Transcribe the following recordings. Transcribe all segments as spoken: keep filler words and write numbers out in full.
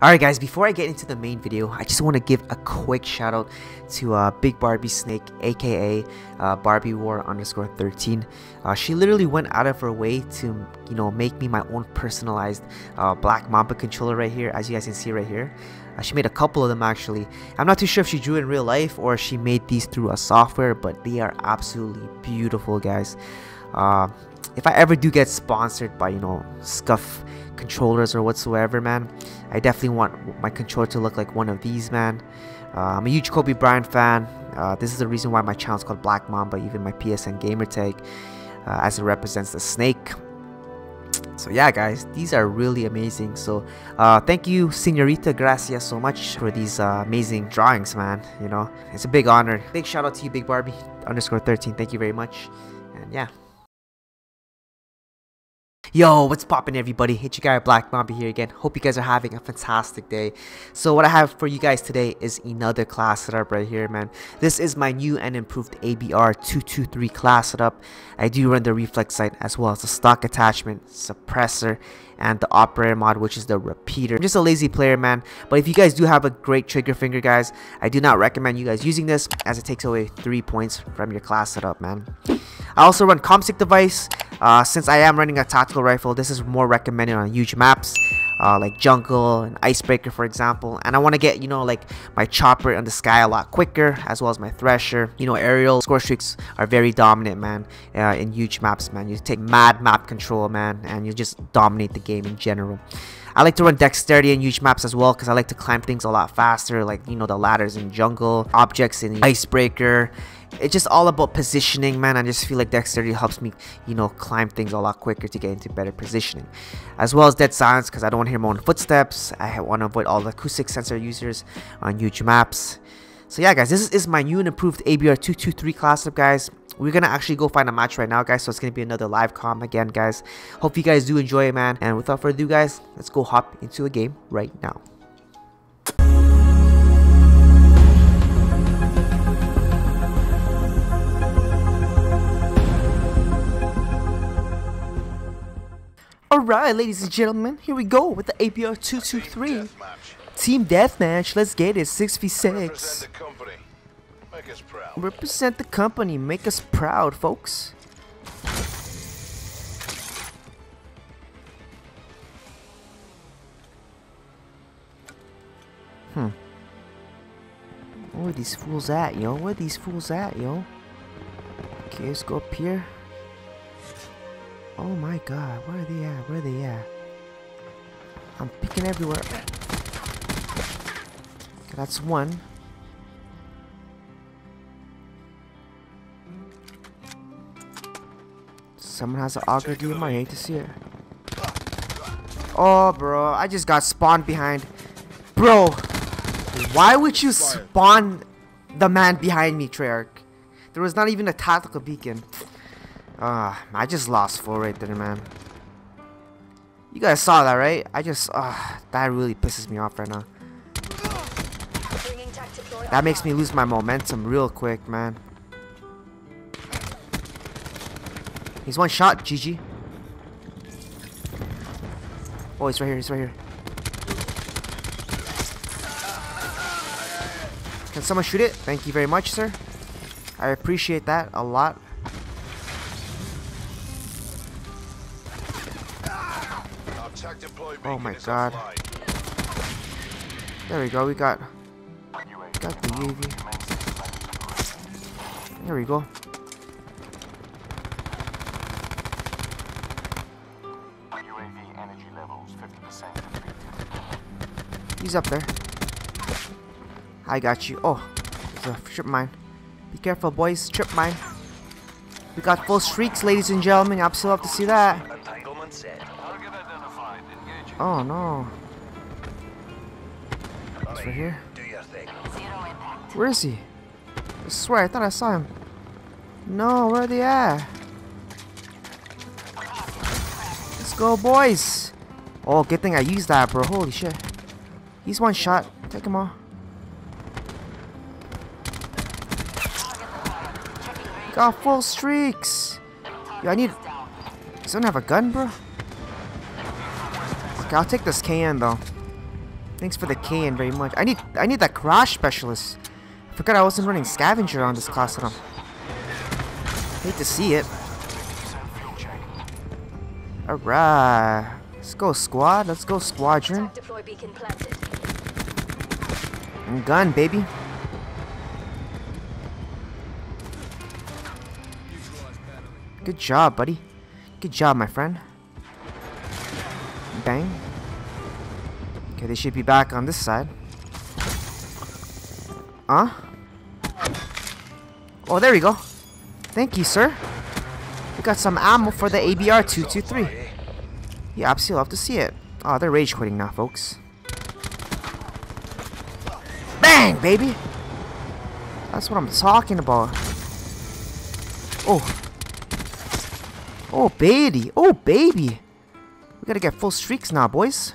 Alright guys, before I get into the main video, I just want to give a quick shout out to uh, BigBarbieSnake, aka uh, BarbieWar underscore thirteen. Uh, she literally went out of her way to, you know, make me my own personalized uh, Black Mamba controller right here, as you guys can see right here. Uh, she made a couple of them actually. I'm not too sure if she drew in real life or she made these through a software, but they are absolutely beautiful, guys. Uh, if I ever do get sponsored by, you know, Scuf controllers or whatsoever, man, I definitely want my controller to look like one of these, man. Uh, I'm a huge Kobe Bryant fan. Uh, this is the reason why my channel's called Black Mamba, even my P S N gamertag, uh, as it represents the snake. So yeah, guys, these are really amazing. So uh, thank you, Senorita Gracia, so much for these uh, amazing drawings, man. You know, it's a big honor. Big shout out to you, Big Barbie underscore thirteen. Thank you very much, and yeah. Yo, what's poppin' everybody? It's your guy Black Mamba here again. Hope you guys are having a fantastic day. So what I have for you guys today is another class setup right here, man. This is my new and improved A B R two two three class setup. I do run the reflex sight as well as the stock attachment, suppressor, and the operator mod, which is the repeater. I'm just a lazy player, man, but if you guys do have a great trigger finger, guys, I do not recommend you guys using this, as it takes away three points from your class setup, man. I also run Comstock device. Uh, since I am running a tactical rifle, this is more recommended on huge maps, uh, like jungle and icebreaker, for example. And I want to get, you know, like my chopper in the sky a lot quicker, as well as my thresher. You know, aerial score streaks are very dominant, man, uh, in huge maps, man. You take mad map control, man, and you just dominate the game in general. I like to run dexterity in huge maps as well, because I like to climb things a lot faster, like, you know, the ladders in jungle, objects in icebreaker. It's just all about positioning, man. I just feel like dexterity helps me, you know, climb things a lot quicker to get into better positioning, as well as dead silence, because I don't want to hear my own footsteps. I want to avoid all the acoustic sensor users on huge maps. So yeah, guys, this is my new and improved A B R two two three class up, guys. We're gonna actually go find a match right now, guys, so it's gonna be another live comm again, guys. Hope you guys do enjoy it, man, and without further ado, guys, let's go hop into a game right now. Alright, ladies and gentlemen, here we go with the A B R two two three Team Deathmatch. Let's get it. six v six. Represent the company. Make us proud, folks. Hmm. Where are these fools at, yo? Where are these fools at, yo? Okay, let's go up here. Oh my god, where are they at? Where are they at? I'm picking everywhere. Okay, that's one. Someone has an auger D M I. I hate to see it. Oh, bro, I just got spawned behind. Bro, why would you spawn the man behind me, Treyarch? There was not even a tactical beacon. Ah, uh, I just lost four right there, man. You guys saw that, right? I just, ah, uh, that really pisses me off right now. That makes me lose my momentum real quick, man. He's one shot, G G. Oh, he's right here, he's right here. Can someone shoot it? Thank you very much, sir. I appreciate that a lot. Oh my god. There we go, we got got the U A V. There we go. He's up there. I got you. Oh, there's a trip mine. Be careful, boys. Trip mine. We got full streaks, ladies and gentlemen. I'd still love to see that. Oh no. He's right here. Where is he? I swear, I thought I saw him. No, where are they at? Let's go, boys. Oh, good thing I used that, bro. Holy shit. He's one shot. Take him all. Got full streaks. Yo, I need... Does anyone have a gun, bro? I'll take this K N though. Thanks for the key in very much. I need I need that crash specialist. I forgot I wasn't running scavenger on this class at all. Hate to see it. Alright. Let's go squad. Let's go squadron. And gun, baby. Good job, buddy. Good job, my friend. Bang. Okay, they should be back on this side. Huh? Oh, there we go. Thank you, sir. We got some ammo for the A B R two twenty-three. Yeah, absolutely love to see it. Oh, they're rage quitting now, folks. Bang, baby! That's what I'm talking about. Oh. Oh, baby. Oh, baby. We gotta get full streaks now, boys.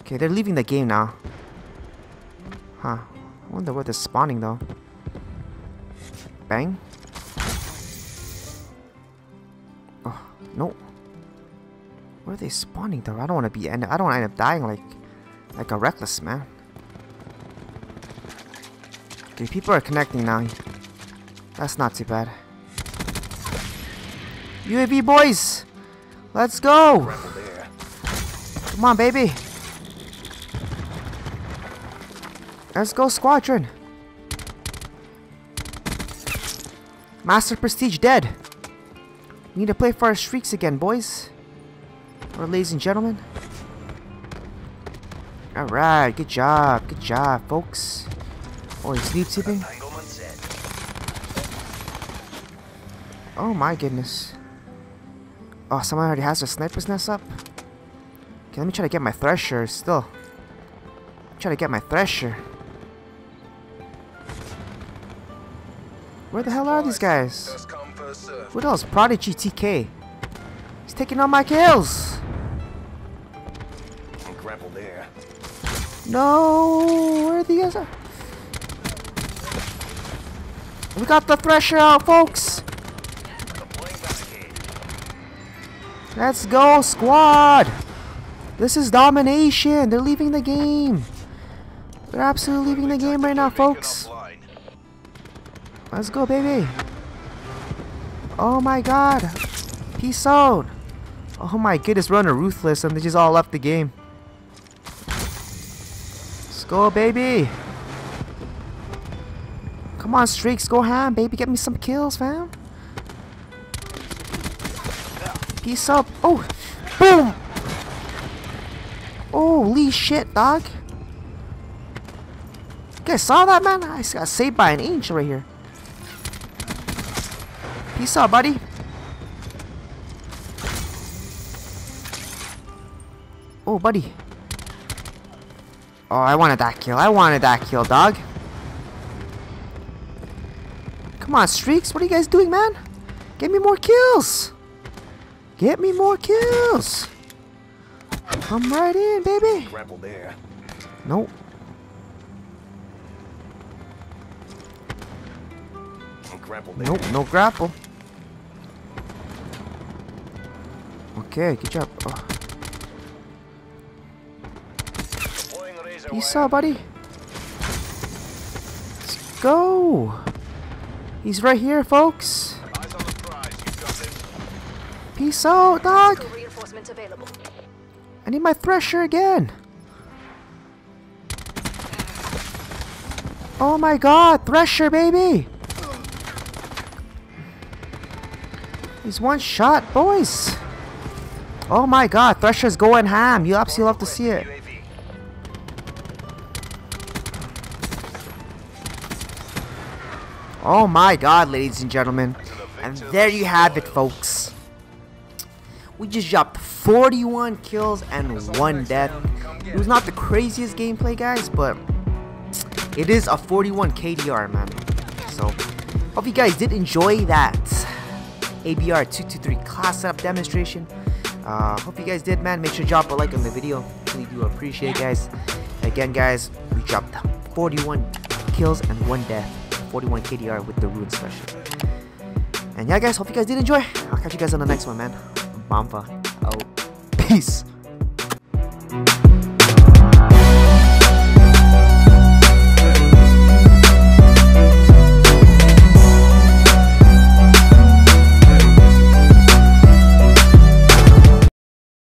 Okay, they're leaving the game now. Huh. I wonder where they're spawning, though. Bang. Oh, no. Where are they spawning, though? I don't want to be... I don't want to end up dying like... Like a reckless, man. Okay, people are connecting now. That's not too bad. U A V, boys! Let's go! Come on, baby! Let's go, squadron! Master Prestige dead! We need to play for our streaks again, boys. Or ladies and gentlemen. Alright, good job, good job, folks. Oh, he's sleep tipping. Oh my goodness. Oh, someone already has their sniper's nest up? Okay, let me try to get my Thresher still. Try to get my Thresher. Where the hell are these guys? What else? Prodigy T K. He's taking all my kills. There. No, where are the guys? We got the Thresher out, folks. Let's go, squad. This is domination. They're leaving the game. They're absolutely leaving the game right now, folks. Let's go, baby. Oh my god. Peace out. Oh my goodness, we're on a ruthless and they just all left the game. Let's go, baby. Come on, streaks, go ham, baby. Get me some kills, fam. Peace out. Oh, boom. Holy shit, dog. You guys saw that, man? I just got saved by an angel right here. Peace out, buddy. Oh, buddy. Oh, I wanted that kill. I wanted that kill, dog. Come on, streaks. What are you guys doing, man? Get me more kills. Get me more kills. Come right in, baby. There. Nope. There. Nope, no grapple. Okay, good job. Oh. Peace out, buddy. Let's go. He's right here, folks. Peace out, dog. I need my Thresher again. Oh my god, Thresher, baby. He's one shot, boys. Oh my god, Thresher's going ham. You absolutely love to see it. Oh my god, ladies and gentlemen. And there you have it, folks. We just dropped forty-one kills and one death. It was not the craziest gameplay, guys, but it is a forty-one K D R, man. So, hope you guys did enjoy that A B R two twenty-three class setup demonstration. Uh, hope you guys did, man. Make sure to drop a like on the video. Really do appreciate it, guys. Again, guys, we dropped forty-one kills and one death. forty-one K D R with the Ruin Special. And yeah, guys, hope you guys did enjoy. I'll catch you guys on the next one, man. Mamba out. Peace.